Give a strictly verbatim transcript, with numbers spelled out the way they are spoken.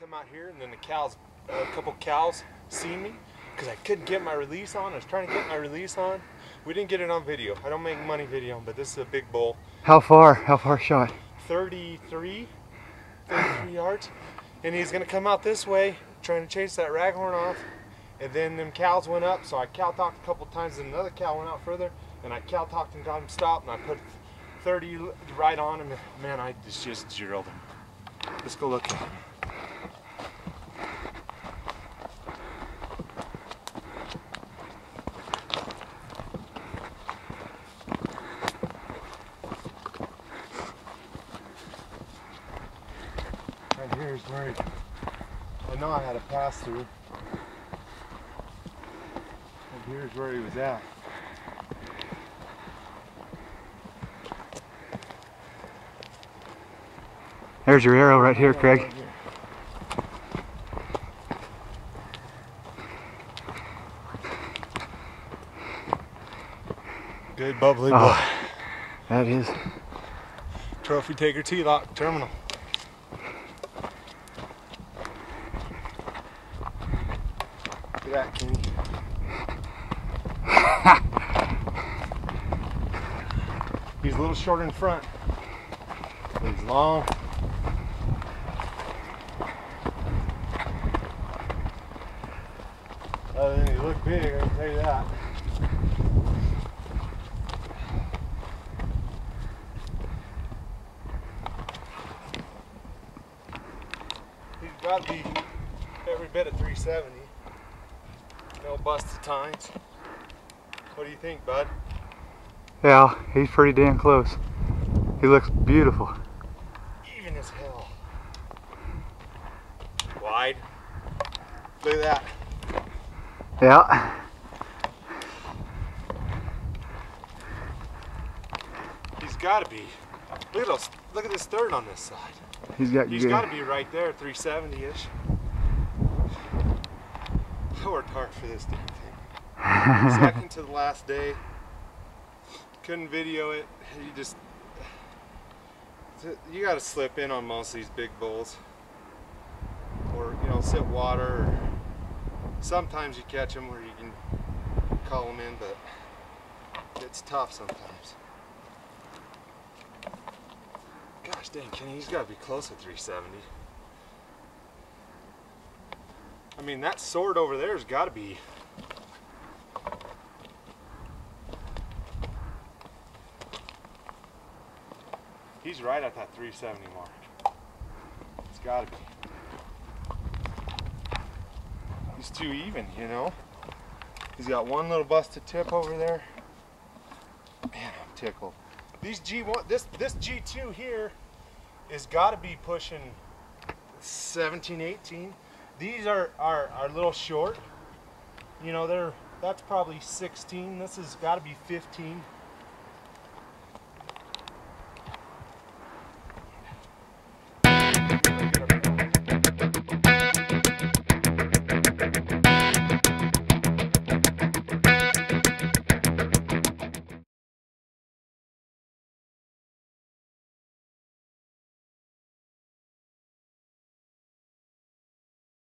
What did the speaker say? Come out here, and then the cows, a couple cows seen me because I couldn't get my release on. I was trying to get my release on. We didn't get it on video. I don't make money video, but this is a big bull. How far? How far shot? thirty-three, thirty-three yards. And he's gonna come out this way, trying to chase that raghorn off. And then them cows went up, so I cow talked a couple times, and another cow went out further, and I cow talked and got him stopped, and I put thirty right on him. Man, I just, just drilled him. Let's go look at him. Here's where he, I know I had a pass through, and here's where he was at. There's your arrow right here, Craig. Good bubbly boy. Oh, that is Trophy Taker T-Lock Terminal. Look at that, Kenny. He's a little short in front. He's long. Other than he looked big, I can tell you that. He's got to be every bit of three seventy. No busted tines. What do you think, bud? Yeah, he's pretty damn close. He looks beautiful. Even as hell. Wide. Look at that. Yeah. He's got to be. Look at those, look at this third on this side. He's got. He's got to be right there, three seventy-ish. I worked hard for this damn thing. Second to the last day. Couldn't video it. You just. You got to slip in on most of these big bulls, or you know, sit water. Or sometimes you catch them where you can call them in, but it's tough sometimes. Gosh dang, Kenny, he's got to be close to three seventy. I mean, that sword over there's got to be. He's right at that three seventy mark. It's got to be. He's too even, you know. He's got one little busted tip over there. Man, I'm tickled. These G one, this this G two here, is got to be pushing seventeen, eighteen. These are are are a little short. You know, they're that's probably sixteen. This has got to be fifteen.